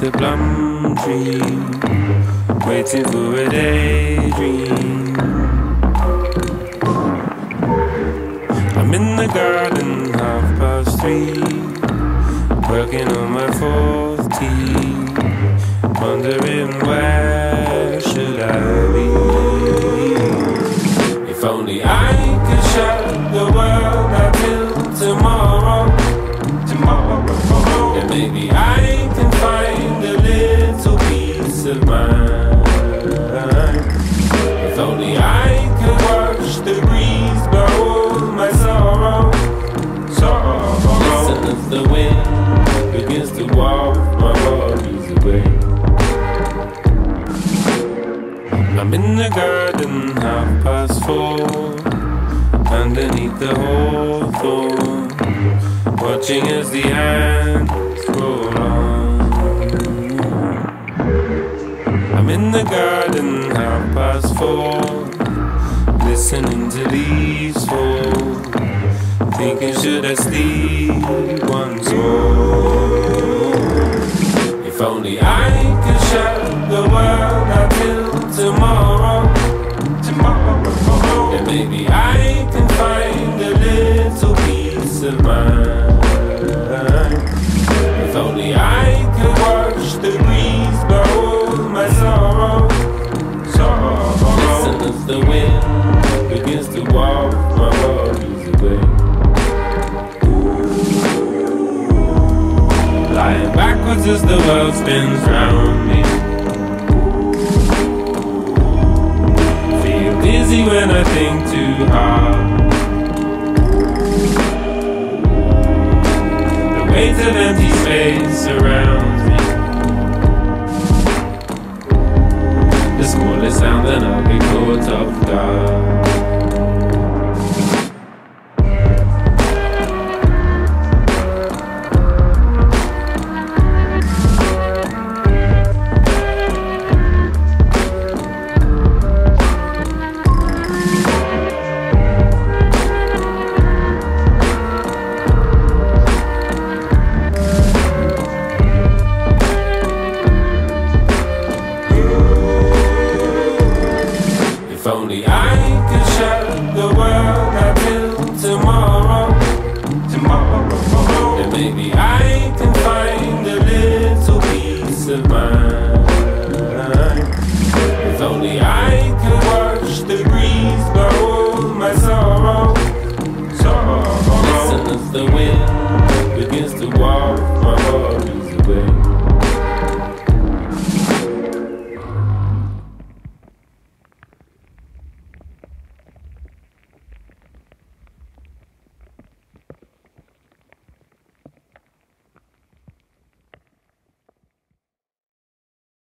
the plum tree, waiting for a daydream. I'm in the garden, 3:30, working on my 4th tee, wondering where should I be. If only I could show the world I built tomorrow, and maybe I can find a little peace of mind. If only I could watch the breeze blow my sorrow. Listen as the wind begins to walk my worries away. I'm in the garden, 4:30, underneath the hawthorn, watching as the ants roll on. I'm in the garden, 4:30, listening to leaves fall, thinking should I sleep once more. If only I could show the world I built tomorrow, and maybe I can find a little peace of mind. If only I could watch the breeze blow my sorrow. Listen as the wind begins to walk my worries away. Lying backwards as the world spins round me, feel dizzy when I think too hard. The weight of empty space surrounds me, the smallest sound and I'll be caught off guard. If only I could show the world I built tomorrow, and maybe I can find a little peace of mind.